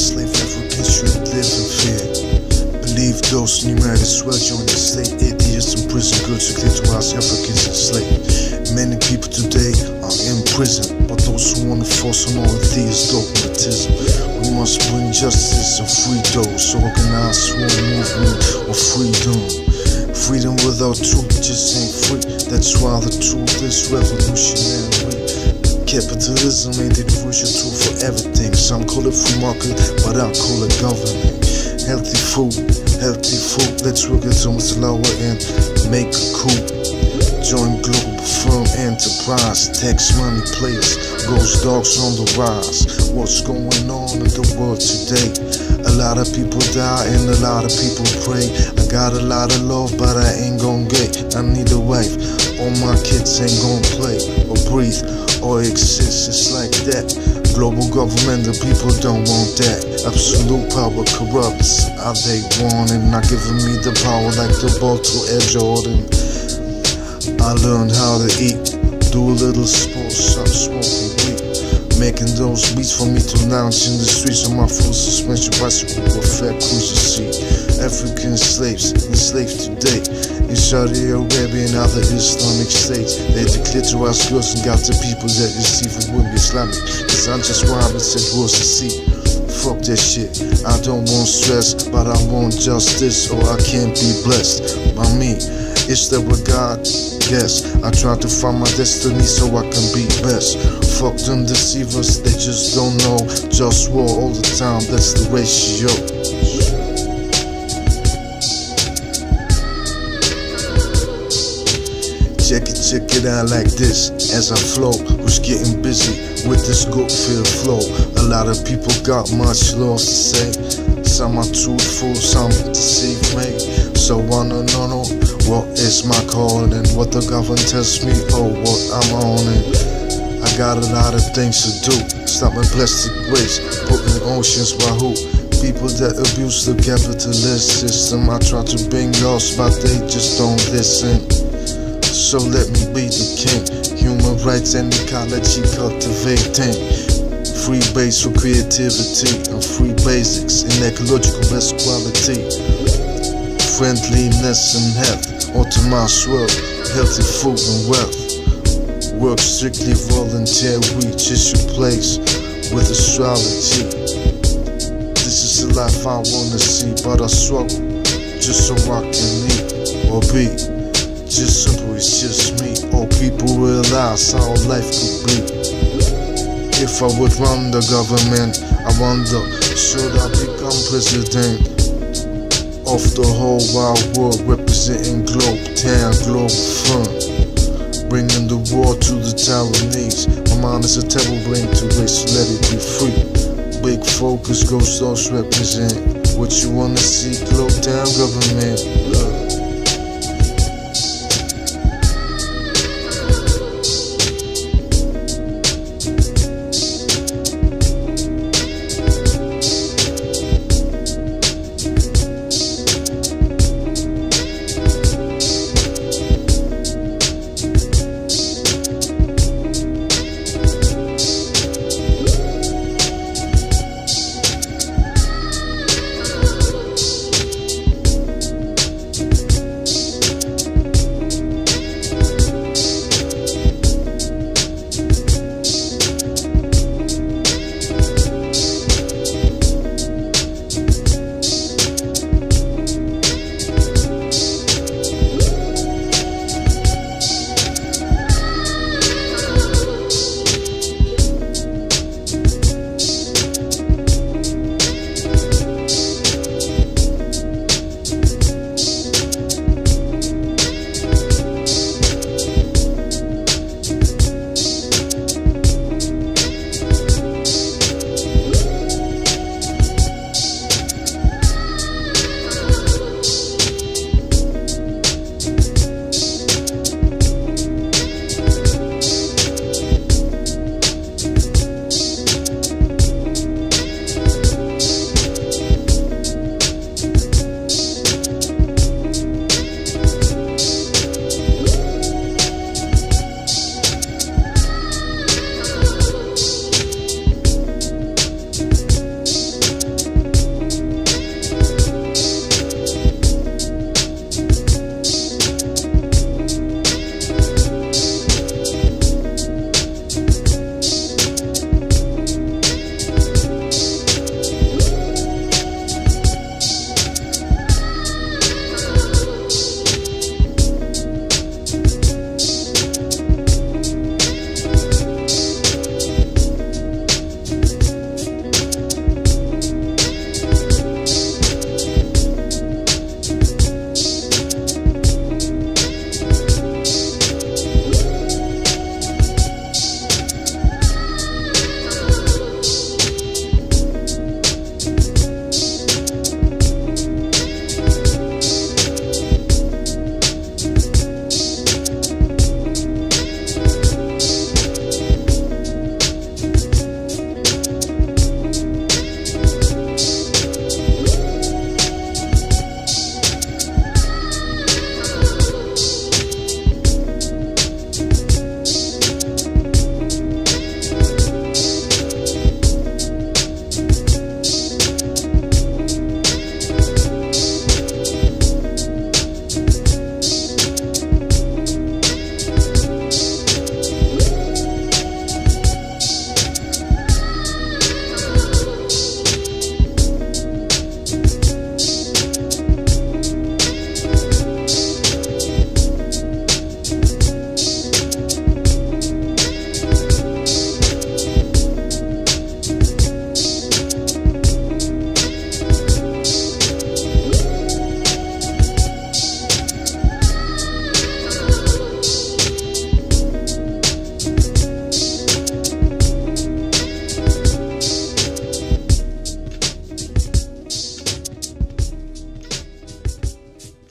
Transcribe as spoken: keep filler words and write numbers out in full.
slave Afro Israel live in fear. Believe ghosts and you might as well join the state. Atheists and prison goods are ghettoized Africans enslaved. Many people today are in prison, but those who want to force on all atheist dogmatism. We must bring justice and free those organized for a movement of freedom. Freedom without truth just ain't free. That's why the truth is revolutionary. Capitalism ain't the crucial tool for everything. Some call it free market, but I call it governing. Healthy food, healthy food. Let's work it on the lower end, make a coup. Join Globalfirm enterprise, tax money players, GhostDogz on the rise. What's going on in the world today? A lot of people die and a lot of people pray. I got a lot of love but I ain't gon' get. I need a wife, all my kids ain't gon' play or breathe or exist, it's like that. Global government, the people don't want that. Absolute power corrupts, I they want it. Not giving me the power like the ball to Air Jordan. I learned how to eat, do a little sports, stop smoking weed. Making those beats for me to lounge in the streets on my full suspension bicycle or fat cruiser seat. African slaves enslaved today in Saudi Arabia and other Islamic states. They declared to us girls and got the people that is evil would be Islamic. Cause I'm just Muhammad said was to see. Fuck that shit, I don't want stress, but I want justice or I can't be blessed by me. Is there a God? Yes, I try to find my destiny so I can be best. Fuck them deceivers, they just don't know. JustWar all the time, that's the ratio. Check it, check it out like this, as I flow. Who's getting busy with this good feel flow? A lot of people got much loss to say. Some are truthful, some deceive me. So I don't know what is my calling, what the government tells me, oh what I'm on it. I got a lot of things to do, stopping plastic waste, putting oceans by who? People that abuse the capitalist system. I try to bring laws but they just don't listen. So let me be the king, human rights and ecology cultivating. Free base for creativity and free basics in ecological best quality. Friendliness and health, optimized world, healthy food and wealth. Work strictly volunteer, we just replace with astrology. This is the life I wanna see, but I struggle just so I can eat or be. Just simple, it's just me. All people realize how life could be. If I would run the government, I wonder, should I become president of the whole wild world, representing Globe Town, Global Fun, bringing the war to the Taiwanese. My mind is a terrible brain to waste, so let it be free. Big focus, GhostDogz represent what you wanna see, Globe Town government.